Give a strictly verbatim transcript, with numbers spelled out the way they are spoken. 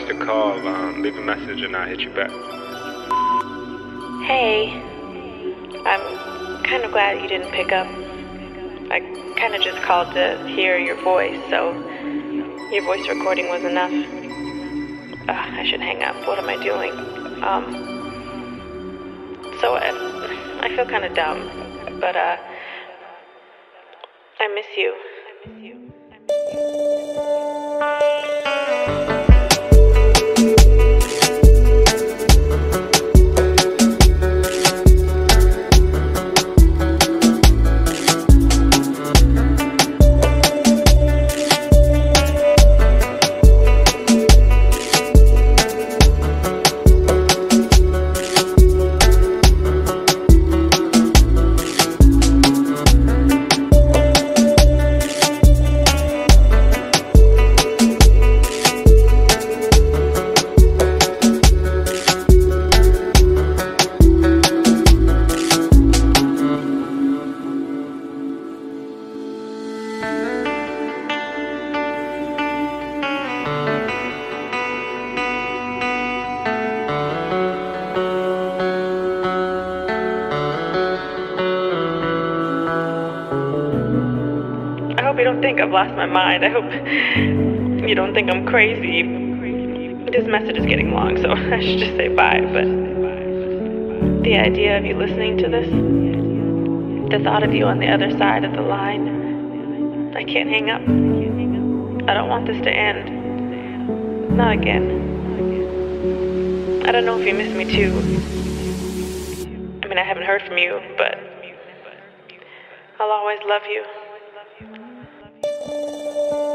us to call, um, leave a message and I'll hit you back. Hey, I'm kind of glad you didn't pick up. I kind of just called to hear your voice, so your voice recording was enough. Ugh, I should hang up. What am I doing? Um, so I, I feel kind of dumb, but uh, I miss you. I miss you. I don't think I've lost my mind. I hope you don't think I'm crazy. This message is getting long, so I should just say bye. But the idea of you listening to this, the thought of you on the other side of the line, I can't hang up. I don't want this to end. Not again. I don't know if you miss me too. I mean, I haven't heard from you, but I'll always love you. Thank you.